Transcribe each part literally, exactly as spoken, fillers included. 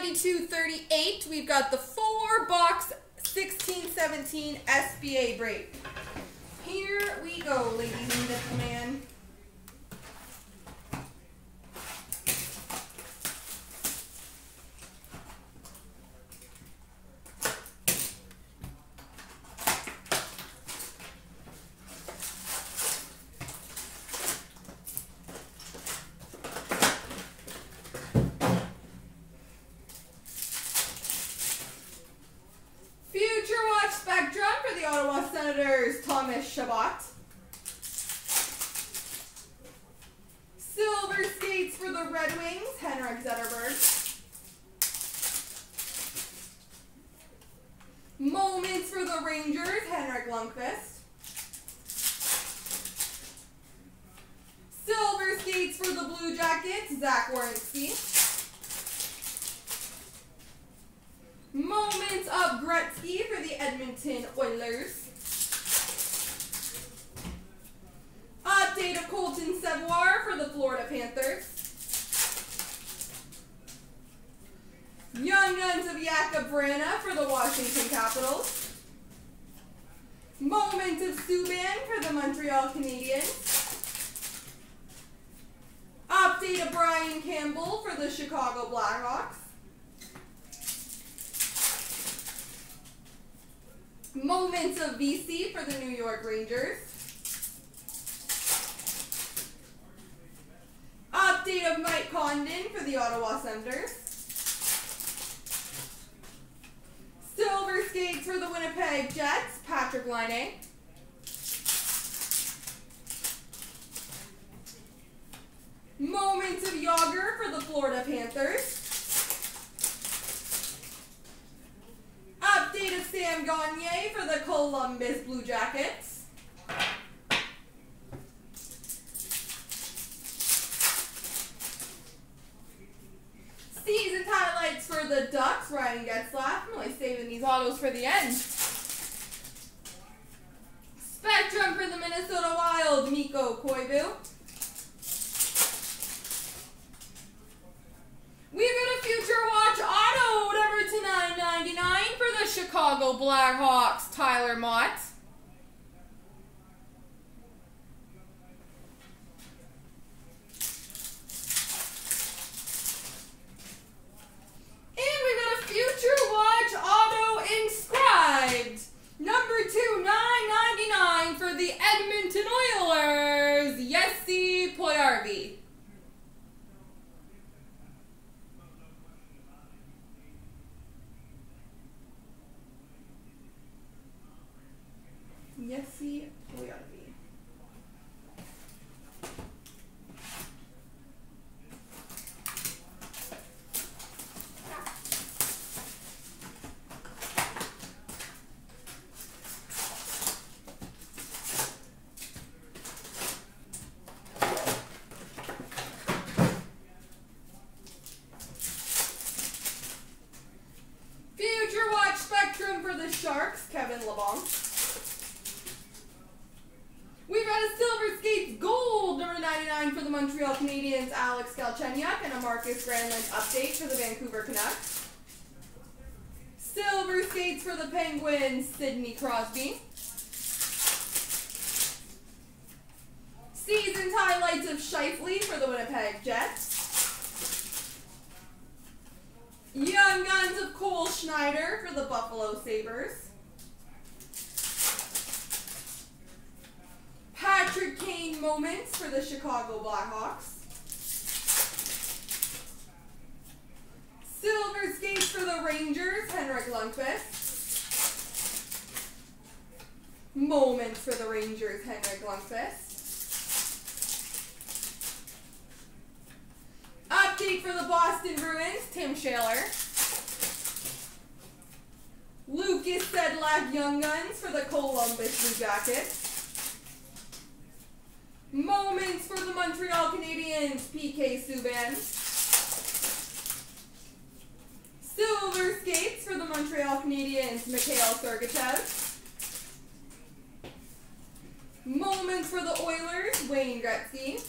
ninety-two thirty-eight, we've got the four-box sixteen seventeen S B A break. Here we go, ladies and gentlemen. Shabbat. Silver skates for the Red Wings, Henrik Zetterberg. Moments for the Rangers, Henrik Lundqvist. Silver skates for the Blue Jackets, Zach Werenski. Moments of Gretzky for the Edmonton Oilers. Update of Colton Savoir for the Florida Panthers. Young Guns of Yakub Brana for the Washington Capitals. Moment of Subban for the Montreal Canadiens. Update of Brian Campbell for the Chicago Blackhawks. Moments of V C for the New York Rangers. Update of Mike Condon for the Ottawa Senators. Silver skates for the Winnipeg Jets, Patrik Laine. Moments of Yager for the Florida Panthers. Update of Sam Gagné for the Columbus Blue Jackets. Season highlights for the Ducks, Ryan Getzlaff. I'm only saving these autos for the end. Spectrum for the Minnesota Wild, Miko Koivu. We've got a Future Watch auto, number to nine ninety-nine for the Chicago Blackhawks, Tyler Mott. Yessi Poyarvi. Future Watch Spectrum for the Sharks, Kevin LeBlanc. We've got a Silver Skates Gold, number ninety-nine for the Montreal Canadiens, Alex Galchenyuk, and a Marcus Granlund update for the Vancouver Canucks. Silver Skates for the Penguins, Sidney Crosby. Season's highlights of Shifley for the Winnipeg Jets. Young Guns of Cole Schneider for the Buffalo Sabres. Patrick Kane moments for the Chicago Blackhawks. Silver skates for the Rangers, Henrik Lundqvist. Moments for the Rangers, Henrik Lundqvist. Update for the Boston Bruins, Tim Schaller. Lucas Sedlak Young Guns for the Columbus Blue Jackets. Moments for the Montreal Canadiens, P K Subban. Silver skates for the Montreal Canadiens, Mikhail Sergachev. Moments for the Oilers, Wayne Gretzky.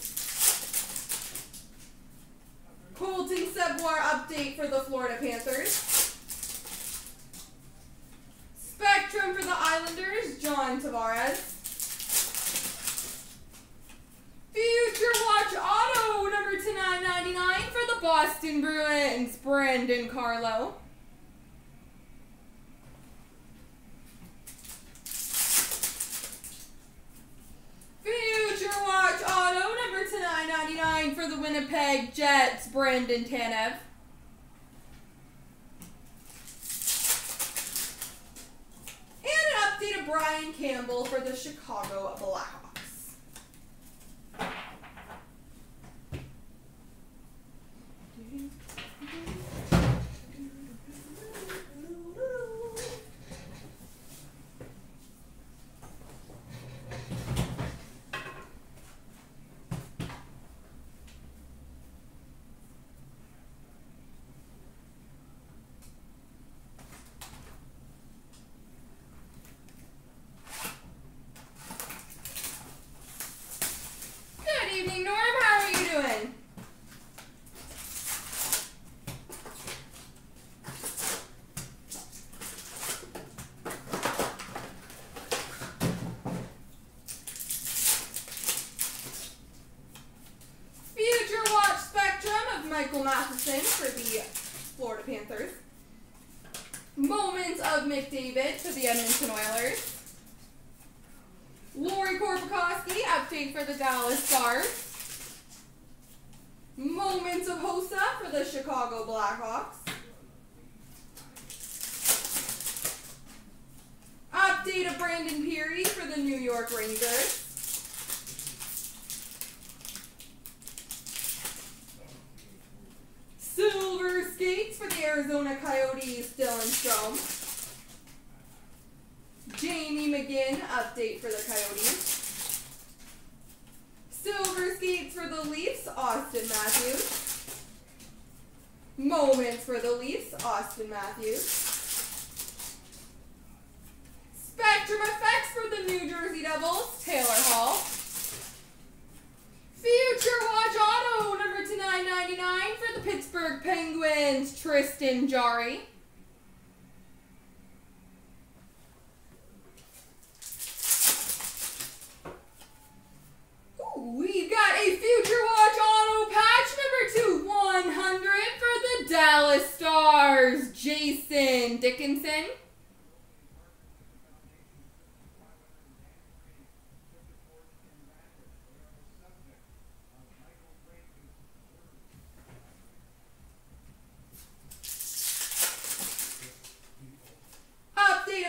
Colton Sceviour update update for the Florida Panthers. Spectrum for the Islanders, John Tavares. Future Watch Auto, number two nine ninety-nine for the Boston Bruins, Brandon Carlo. Future Watch Auto, number two nine ninety-nine for the Winnipeg Jets, Brandon Tanev. Brian Campbell for the Chicago Blackhawks. Michael Matheson for the Florida Panthers. Moments of McDavid for the Edmonton Oilers. Lori Korpakoski, update for the Dallas Stars. Moments of Hossa for the Chicago Blackhawks. Update of Brandon Peary for the New York Rangers. Silver skates for the Arizona Coyotes, Dylan Strome. Jamie McGinn, update for the Coyotes. Silver skates for the Leafs, Auston Matthews. Moments for the Leafs, Auston Matthews. Spectrum effects for the New Jersey Devils, Taylor Hall. Future Watch Auto, number two nine ninety-nine for the Pittsburgh Penguins, Tristan Jarry. Ooh, we've got a Future Watch Auto patch, number two one hundred for the Dallas Stars, Jason Dickinson.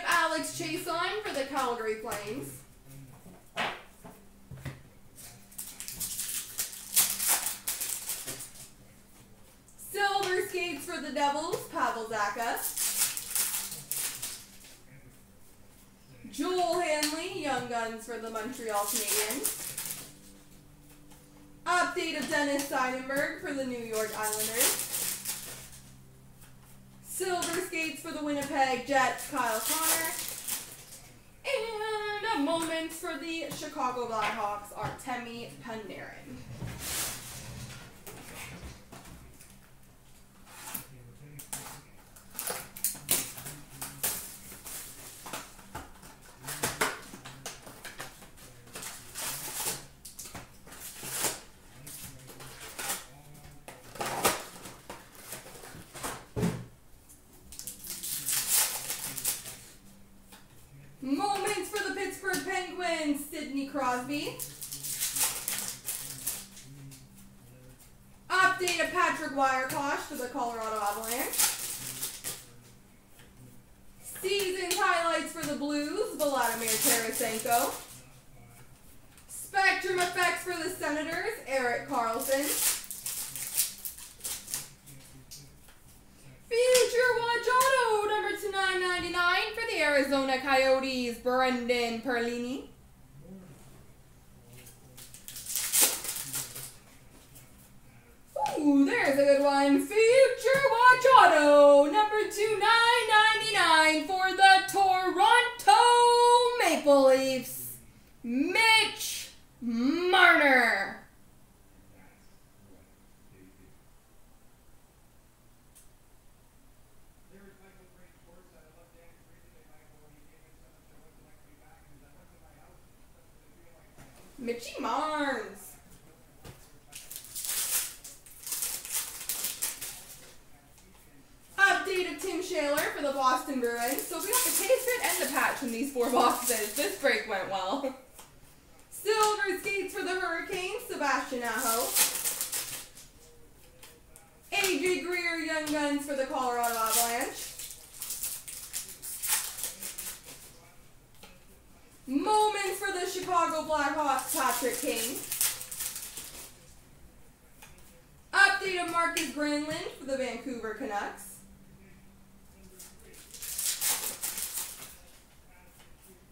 Alex Chason for the Calgary Flames. Silver skates for the Devils, Pavel Zacha. Joel Hanley, Young Guns for the Montreal Canadiens. Update of Dennis Seidenberg for the New York Islanders. Silver skates for the Winnipeg Jets, Kyle Connor. And a moment for the Chicago Blackhawks, Artemi Panarin. Sidney Crosby. Update of Patrick Wirekosh for the Colorado Avalanche. Season's highlights for the Blues, Vladimir Tarasenko. Spectrum effects for the Senators, Erik Karlsson. Future Watch Auto, number two nine ninety-nine for the Arizona Coyotes, Brendan Perlini. Ooh, there's a good one. Future Watch Auto, number two nine ninety-nine for the Toronto Maple Leafs, Mitch Marner. Mitchie Marnes. Update of Tim Schaller for the Boston Bruins. So we got the case hit and the patch in these four boxes. This break went well. Silver skates for the Hurricanes, Sebastian Aho. A J Greer, Young Guns for the Colorado Avalanche. Moments for the Chicago Blackhawks, Patrick Kane. Update of Marcus Granlund for the Vancouver Canucks.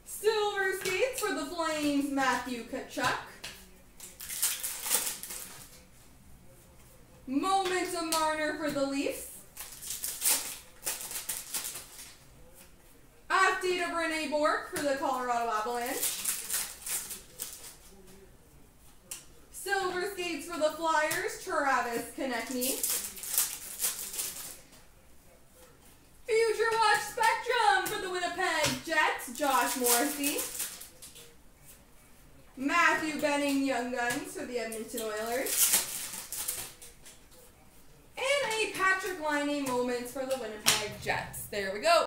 Silver skates for the Flames, Matthew Tkachuk. Moments of Marner for the Leafs. Update of Renee Bourque for the Colorado Avalanche. Silver skates for the Flyers, Travis Konechny. Future Watch Spectrum for the Winnipeg Jets, Josh Morrissey. Matthew Benning, Young Guns for the Edmonton Oilers. And a Patrik Laine Moments for the Winnipeg Jets. There we go.